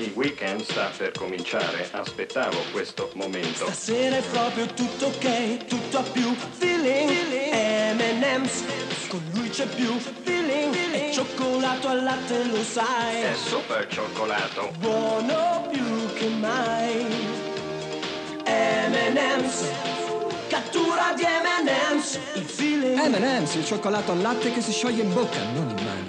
Il weekend sta per cominciare, aspettavo questo momento. Stasera è proprio tutto ok, tutto a più feeling, M&M's, con lui c'è più feeling, è cioccolato al latte, lo sai, è super cioccolato, buono più che mai. M&M's, cattura di M&M's, il feeling. M&M's, il cioccolato al latte che si scioglie in bocca, non in mano.